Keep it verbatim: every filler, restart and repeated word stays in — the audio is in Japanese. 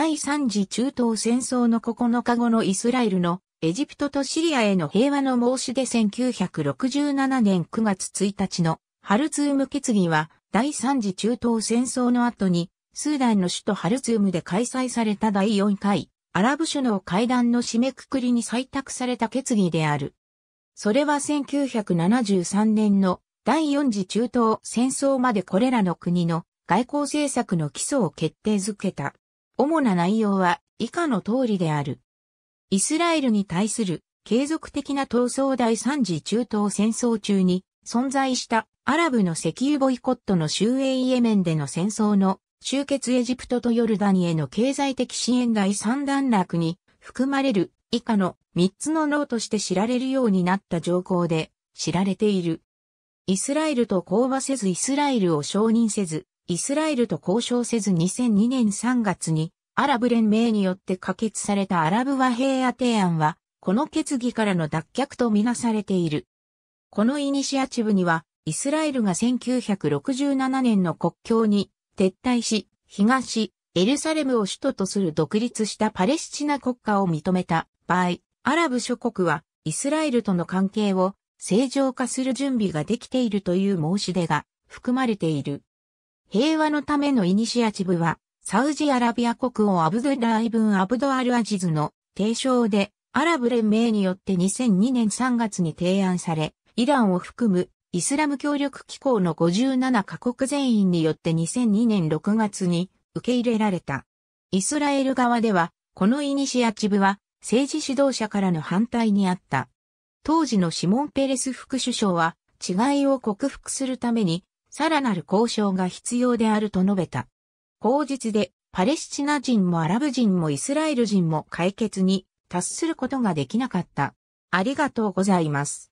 第三次中東戦争のここのかごのイスラエルのエジプトとシリアへの平和の申し出せんきゅうひゃくろくじゅうななねんくがつついたちのハルツーム決議は第三次中東戦争の後にスーダンの首都ハルツームで開催されただいよんかいアラブ首脳会談の締めくくりに採択された決議である。それはせんきゅうひゃくななじゅうさんねんのだいよん次中東戦争までこれらの国の外交政策の基礎を決定づけた。主な内容は以下の通りである。イスラエルに対する継続的な闘争第三次中東戦争中に存在したアラブの石油ボイコットの終焉イエメンでの戦争の終結エジプトとヨルダニへの経済的支援だいさんだんらくに含まれる以下のみっつのノーとして知られるようになった条項で知られている。イスラエルと講和せずイスラエルを承認せずイスラエルと交渉せずにせんにねんさんがつにアラブ連盟によって可決されたアラブ和平和提案はこの決議からの脱却とみなされている。このイニシアチブにはイスラエルがせんきゅうひゃくろくじゅうななねんの国境に撤退し東エルサレムを首都とする独立したパレスチナ国家を認めた場合アラブ諸国はイスラエルとの関係を正常化する準備ができているという申し出が含まれている。平和のためのイニシアチブは、サウジアラビア国王アブドゥラーイブン・アブドアル・アジズの提唱で、アラブ連盟によってにせんにねんさんがつに提案され、イランを含むイスラム協力機構のごじゅうななかこく全員によってにせんにねんろくがつに受け入れられた。イスラエル側では、このイニシアチブは政治指導者からの反対にあった。当時のシモン・ペレス副首相は、違いを克服するために、さらなる交渉が必要であると述べた。口実で、パレスチナ人もアラブ人もイスラエル人も解決に達することができなかった。ありがとうございます。